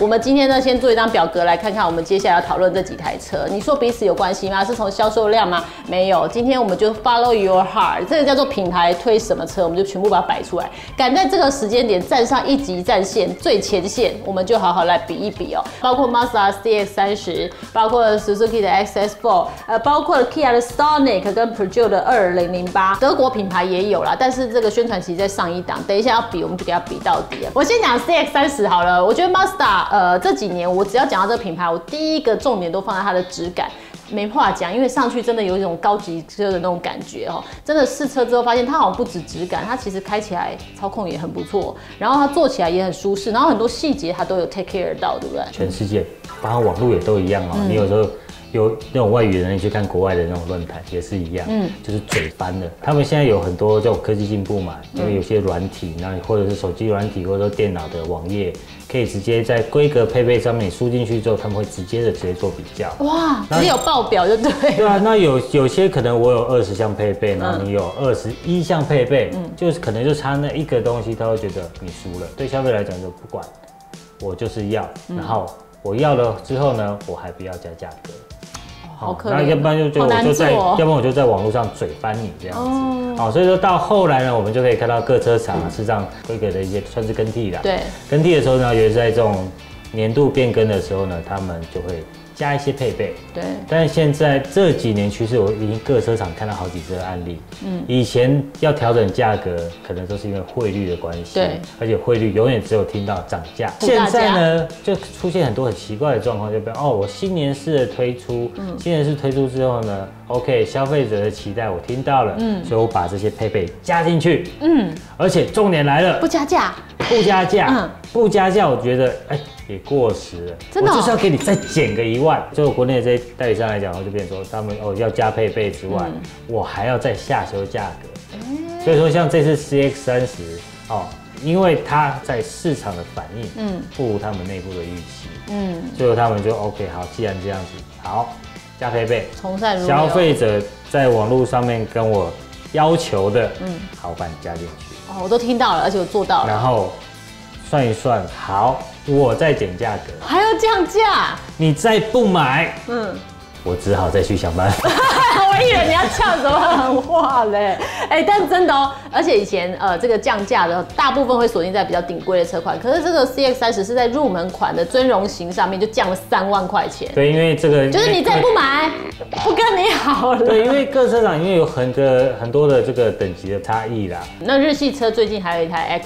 我们今天呢，先做一张表格来看看我们接下来要讨论这几台车。你说彼此有关系吗？是从销售量吗？没有。今天我们就 follow your heart， 这个叫做品牌推什么车，我们就全部把它摆出来。赶在这个时间点站上一级战线最前线，我们就好好来比一比哦。包括 Mazda CX-30， 包括 Suzuki 的 SX4， 包括 Kia 的 Stonic 跟 Peugeot 的2008， 德国品牌也有啦，但是这个宣传期在上一档，等一下要比我们就给它比到底了。我先讲 CX-30 好了，我觉得 Mazda。 这几年我只要讲到这个品牌，我第一个重点都放在它的质感，没话讲，因为上去真的有一种高级车的那种感觉哦。真的试车之后发现，它好像不止质感，它其实开起来操控也很不错，然后它坐起来也很舒适，然后很多细节它都有 take care 到，对不对？全世界，包括网络也都一样哦。你有时候有那种外语人，你去看国外的那种论坛也是一样，就是嘴翻的。他们现在有很多这种科技进步嘛，因为有些软体，那或者是手机软体，或者说电脑的网页。 可以直接在规格配备上面输进去之后，他们会直接做比较。哇，只有报表就对。对啊，那有些可能我有20项配备，然后你有21项配备，就是可能就差那一个东西，他会觉得你输了。对消费来讲就不管，我就是要，然后我要了之后呢，我还不要加价格。 好，那要不然我就在网络上嘴翻你这样子，好，所以说到后来呢，我们就可以看到各车厂市场规格的一些算是更替啦。对，更替的时候呢，也是在这种年度变更的时候呢，他们就会加一些配备。对，但是现在这几年趋势，我已经各车厂看到好几则案例。以前要调整价格，可能都是因为汇率的关系，对，而且汇率永远只有听到涨价。现在呢，就出现很多很奇怪的状况，就比如哦，我新年式的推出，新年式推出之后呢 ，OK， 消费者的期待我听到了，所以我把这些配备加进去，而且重点来了，不加价，不加价，不加价，我觉得哎。 也过时了，真的、喔，我就是要给你再减个1万。就国内这些代理商来讲，就变成说他们哦要加配备之外，我还要再下修价格。所以说像这次 CX-30 哦，因为它在市场的反应，不如他们内部的预期，所以他们就 OK 好，既然这样子，好加配备，从善如流。消费者在网络上面跟我要求的，好把你加进去。哦，我都听到了，而且我做到了。然后算一算，好。 我再减价格，还要降价，你再不买，我只好再去想办法。我以为你要呛什么狠话嘞？哎，但真的哦，而且以前这个降价的大部分会锁定在比较顶贵的车款，可是这个 CX-30是在入门款的尊荣型上面就降了3万块钱。对，因为这个就是你再不买，不跟你好了。对，因为各车厂因为有很多的这个等级的差异啦。那日系车最近还有一台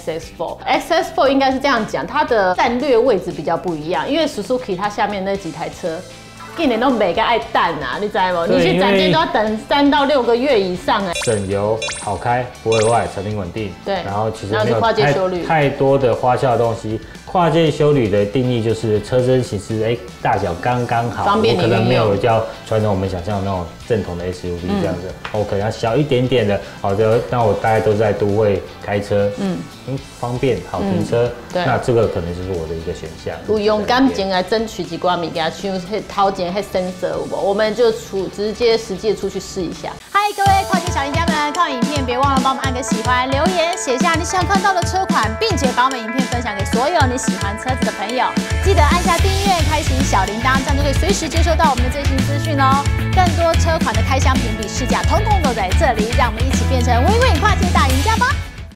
XS4， 应该是这样讲，它的战略位置比较不一样，因为 Suzuki 它下面那几台车。 一年都每个爱淡啊，你知道吗？你去展间都要等3到6个月以上哎。省油、好开、不会坏、产品稳定。对，然后其实没有太多的花俏的东西。跨界休旅的定义就是车身其实大小刚刚好，方便你可能没有叫传统我们想象的那种正统的 SUV 这样子，我可能要小一点点的。好的，那我大概都在都会开车，方便好停车，那这个可能就是我的一个选项。我用感情来争取几挂米给他去掏钱。 还 sensor 我们就直接实际出去试一下。嗨，各位跨界小赢家们，看完影片别忘了帮我们按个喜欢，留言写下你想看到的车款，并且把我们影片分享给所有你喜欢车子的朋友。记得按下订阅，开启小铃铛，这样就可以随时接收到我们的最新资讯哦。更多车款的开箱评比试驾，统统都在这里，让我们一起变成 win-win 跨界大赢家吧！